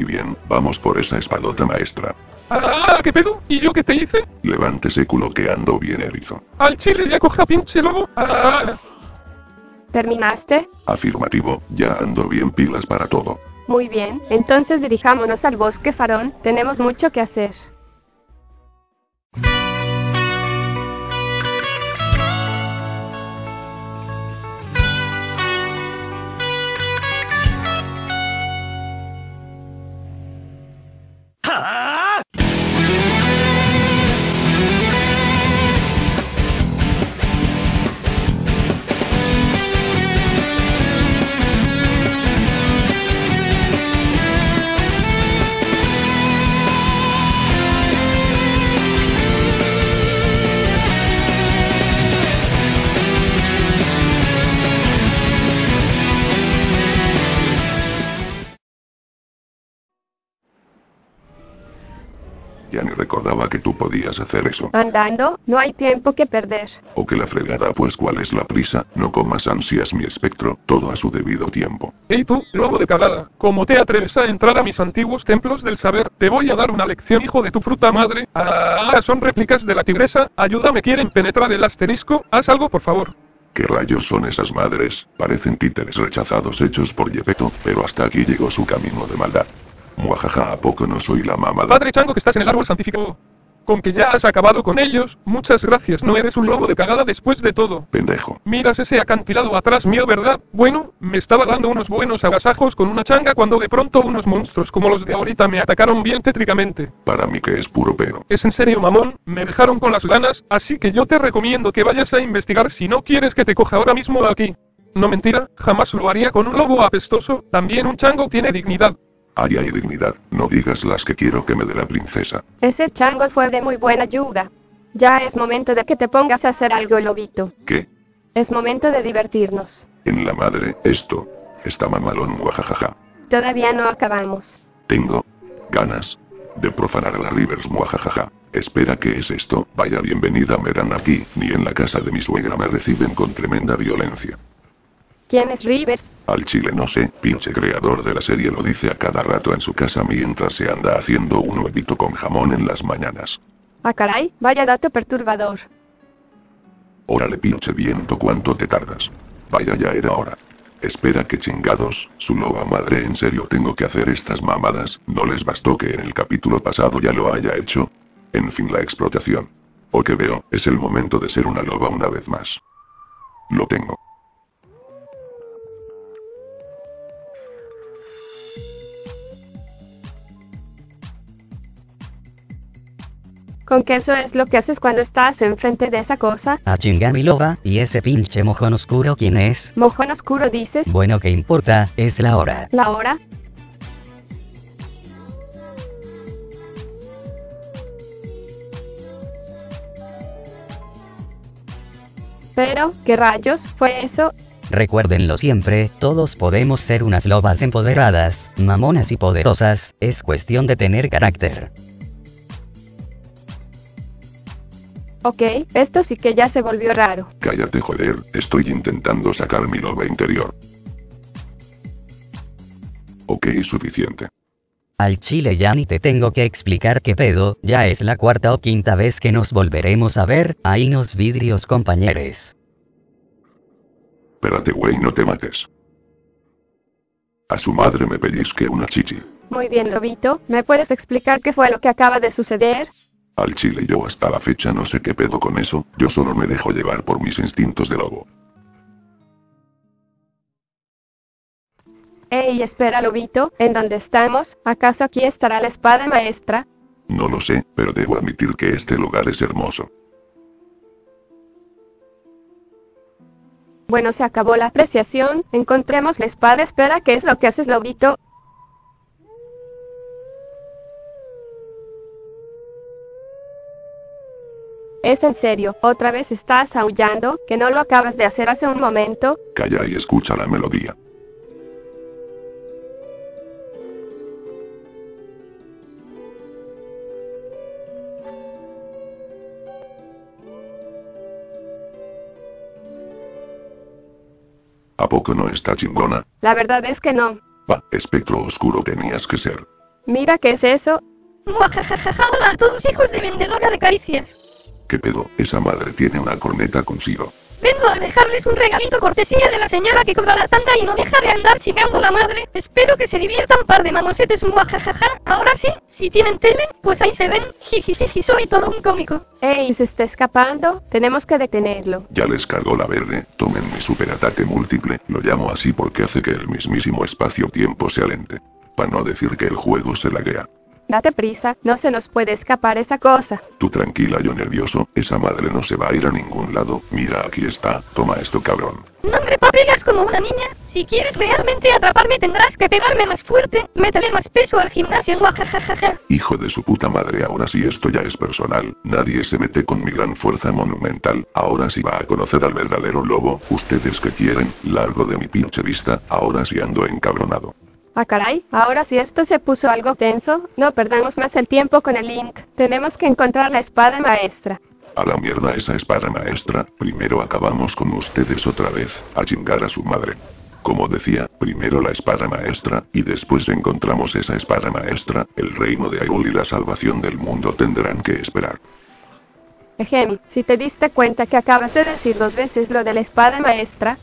Muy bien, vamos por esa espadota maestra. ¡Ah, qué pedo! ¿Y yo qué te hice? Levántese culo que ando bien erizo. ¡Al chile ya coja pinche lobo! ¡Ah! ¿Terminaste? Afirmativo, ya ando bien pilas para todo. Muy bien, entonces dirijámonos al bosque farón, tenemos mucho que hacer. Ya ni recordaba que tú podías hacer eso. Andando, no hay tiempo que perder. O que la fregada, pues cuál es la prisa, no comas ansias mi espectro, todo a su debido tiempo. Ey tú, lobo de cagada, como te atreves a entrar a mis antiguos templos del saber, te voy a dar una lección hijo de tu fruta madre. Ahora son réplicas de la tigresa, ayúdame quieren penetrar el asterisco, haz algo por favor. ¿Qué rayos son esas madres? Parecen títeres rechazados hechos por Geppetto, pero hasta aquí llegó su camino de maldad. Muajaja, ¿a poco no soy la mamada? Padre chango que estás en el árbol santificado. Con que ya has acabado con ellos, muchas gracias, no eres un lobo de cagada después de todo. Pendejo. Miras ese acantilado atrás mío, ¿verdad? Bueno, me estaba dando unos buenos agasajos con una changa cuando de pronto unos monstruos como los de ahorita me atacaron bien tétricamente. Para mí que es puro pero. Es en serio mamón, me dejaron con las ganas, así que yo te recomiendo que vayas a investigar si no quieres que te coja ahora mismo aquí. No mentira, jamás lo haría con un lobo apestoso, también un chango tiene dignidad. Ay, ay, dignidad, no digas las que quiero que me dé la princesa. Ese chango fue de muy buena ayuda. Ya es momento de que te pongas a hacer algo, lobito. ¿Qué? Es momento de divertirnos. En la madre, esto está mamalón, muajajaja. Todavía no acabamos. Tengo ganas de profanar a la Rivers, muajajaja. Espera, ¿qué es esto? Vaya bienvenida me dan aquí, ni en la casa de mi suegra me reciben con tremenda violencia. ¿Quién es Rivers? Al chile no sé, pinche creador de la serie lo dice a cada rato en su casa mientras se anda haciendo un huevito con jamón en las mañanas. Ah caray, vaya dato perturbador. Órale pinche viento, ¿cuánto te tardas? Vaya ya era hora. Espera que chingados, su loba madre, ¿en serio tengo que hacer estas mamadas? ¿No les bastó que en el capítulo pasado ya lo haya hecho? En fin, la explotación. O que veo, es el momento de ser una loba una vez más. Lo tengo. ¿Con qué eso es lo que haces cuando estás enfrente de esa cosa? A chingar mi loba, ¿y ese pinche mojón oscuro quién es? ¿Mojón oscuro dices? Bueno, ¿qué importa? Es la hora. ¿La hora? Pero, ¿qué rayos fue eso? Recuérdenlo siempre, todos podemos ser unas lobas empoderadas, mamonas y poderosas, es cuestión de tener carácter. Ok, esto sí que ya se volvió raro. Cállate joder, estoy intentando sacar mi loba interior. Ok, suficiente. Al chile ya ni te tengo que explicar qué pedo, ya es la cuarta o quinta vez que nos volveremos a ver, ahí nos vidrios compañeros. Espérate güey, no te mates. A su madre me pellizqué una chichi. Muy bien lobito, ¿me puedes explicar qué fue lo que acaba de suceder? Al chile yo hasta la fecha no sé qué pedo con eso, yo solo me dejo llevar por mis instintos de lobo. Ey, espera lobito, ¿en dónde estamos? ¿Acaso aquí estará la espada maestra? No lo sé, pero debo admitir que este lugar es hermoso. Bueno, se acabó la apreciación, encontremos la espada, espera, ¿qué es lo que haces lobito? ¿Es en serio? ¿Otra vez estás aullando? ¿Que no lo acabas de hacer hace un momento? Calla y escucha la melodía. ¿A poco no está chingona? La verdad es que no. Espectro oscuro tenías que ser. Mira, ¿qué es eso? Muajajajaja, hola a todos, hijos de vendedora de caricias. ¿Qué pedo? Esa madre tiene una corneta consigo. Vengo a dejarles un regalito cortesía de la señora que cobra la tanda y no deja de andar chiveando la madre. Espero que se diviertan par de manosetes, muajajaja. Ahora sí, si tienen tele, pues ahí se ven. Jijijiji, soy todo un cómico. Ey, se está escapando, tenemos que detenerlo. Ya les cargó la verde, tomen mi superataque múltiple. Lo llamo así porque hace que el mismísimo espacio-tiempo se alente. Para no decir que el juego se laguea. Date prisa, no se nos puede escapar esa cosa. Tú tranquila, yo nervioso, esa madre no se va a ir a ningún lado. Mira, aquí está, toma esto, cabrón. No me papelas como una niña. Si quieres realmente atraparme tendrás que pegarme más fuerte, métele más peso al gimnasio, guajajajaja. Hijo de su puta madre, ahora sí esto ya es personal. Nadie se mete con mi gran fuerza monumental. Ahora sí va a conocer al verdadero lobo. Ustedes que quieren, largo de mi pinche vista, ahora sí ando encabronado. Ah, caray, ahora si esto se puso algo tenso, no perdamos más el tiempo con el Link, tenemos que encontrar la espada maestra. A la mierda esa espada maestra, primero acabamos con ustedes otra vez, a chingar a su madre. Como decía, primero la espada maestra, y después encontramos esa espada maestra, el reino de Hyrule y la salvación del mundo tendrán que esperar. Ejem, si te diste cuenta que acabas de decir 2 veces lo de la espada maestra...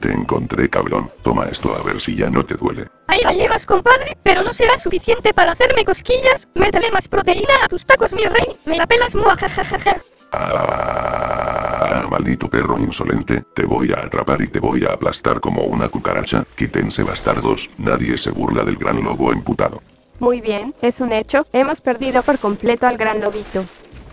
Te encontré, cabrón, toma esto a ver si ya no te duele. Ahí la llevas, compadre, pero no será suficiente para hacerme cosquillas. Métele más proteína a tus tacos, mi rey, me la pelas, muajajajaja. Ah, maldito perro insolente, te voy a atrapar y te voy a aplastar como una cucaracha. Quítense, bastardos, nadie se burla del gran lobo emputado. Muy bien, es un hecho, hemos perdido por completo al gran lobito.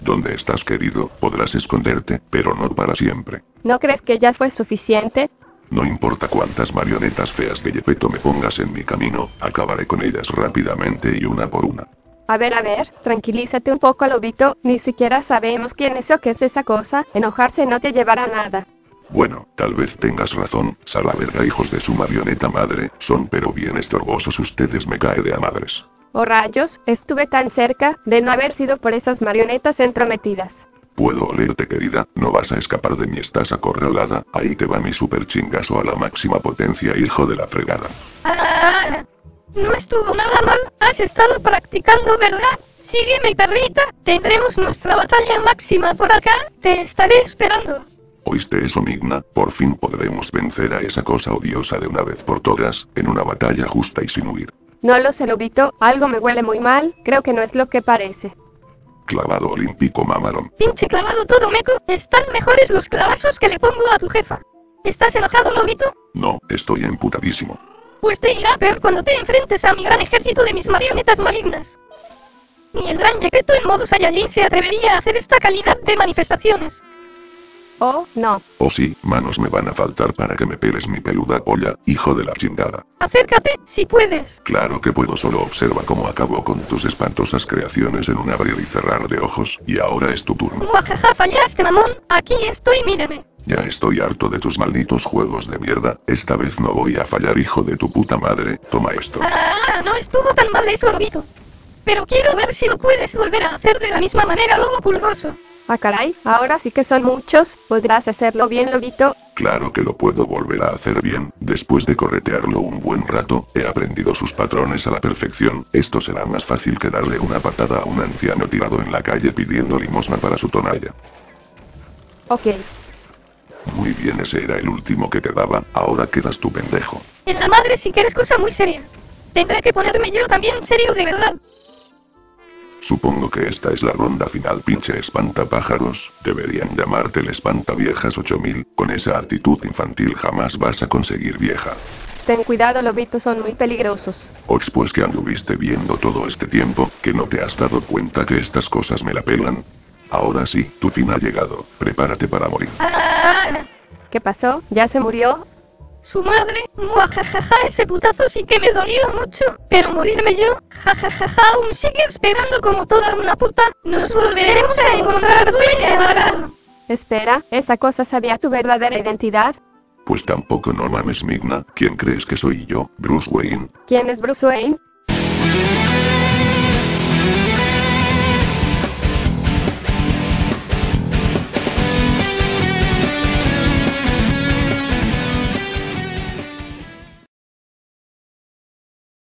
¿Dónde estás, querido? Podrás esconderte, pero no para siempre. ¿No crees que ya fue suficiente? No importa cuántas marionetas feas de Geppetto me pongas en mi camino, acabaré con ellas rápidamente y una por una. A ver, tranquilízate un poco, lobito, ni siquiera sabemos quién es o qué es esa cosa, enojarse no te llevará a nada. Bueno, tal vez tengas razón, sal a verga, hijos de su marioneta madre, son pero bien estorbosos ustedes, me cae de a madres. Oh rayos, estuve tan cerca de no haber sido por esas marionetas entrometidas. Puedo olerte, querida, no vas a escapar de mí, estás acorralada, ahí te va mi super chingazo a la máxima potencia, hijo de la fregada. Ah, no estuvo nada mal, has estado practicando, ¿verdad? Sígueme, perrita, tendremos nuestra batalla máxima por acá, te estaré esperando. ¿Oíste eso, Midna? Por fin podremos vencer a esa cosa odiosa de una vez por todas, en una batalla justa y sin huir. No lo sé, lobito, algo me huele muy mal, creo que no es lo que parece. Clavado olímpico, mamalón. Pinche clavado todo meco, están mejores los clavazos que le pongo a tu jefa. ¿Estás enojado, lobito? No, estoy emputadísimo. Pues te irá peor cuando te enfrentes a mi gran ejército de mis marionetas malignas. Ni el gran Geppetto en modo Saiyajin se atrevería a hacer esta calidad de manifestaciones. Oh, no. Oh sí, manos me van a faltar para que me peles mi peluda polla, hijo de la chingada. Acércate, si puedes. Claro que puedo, solo observa cómo acabo con tus espantosas creaciones en un abrir y cerrar de ojos, y ahora es tu turno. Muajaja, fallaste, mamón, aquí estoy, mírame. Ya estoy harto de tus malditos juegos de mierda, esta vez no voy a fallar, hijo de tu puta madre, toma esto. Ah, no estuvo tan mal eso, lobito. Pero quiero ver si lo puedes volver a hacer de la misma manera, lobo pulgoso. Ah, caray, ahora sí que son muchos, ¿podrás hacerlo bien, lobito? Claro que lo puedo volver a hacer bien, después de corretearlo un buen rato, he aprendido sus patrones a la perfección, esto será más fácil que darle una patada a un anciano tirado en la calle pidiendo limosna para su tonalla. Ok. Muy bien, ese era el último que quedaba, ahora quedas tú, pendejo. En la madre si quieres cosa muy seria. Tendré que ponerme yo también serio de verdad. Supongo que esta es la ronda final, pinche espantapájaros, deberían llamarte el espantaviejas 8000, con esa actitud infantil jamás vas a conseguir vieja. Ten cuidado, lobitos son muy peligrosos. Ox, pues que anduviste viendo todo este tiempo, que no te has dado cuenta que estas cosas me la pelan. Ahora sí, tu fin ha llegado, prepárate para morir. ¿Qué pasó? ¿Ya se murió? Su madre, muajajaja, ese putazo sí que me dolió mucho, pero morirme yo, jajajaja, aún sigue esperando como toda una puta, nos volveremos a encontrar, dueña varado. Espera, ¿esa cosa sabía tu verdadera identidad? Pues tampoco, no mames, Midna, ¿quién crees que soy yo, Bruce Wayne? ¿Quién es Bruce Wayne?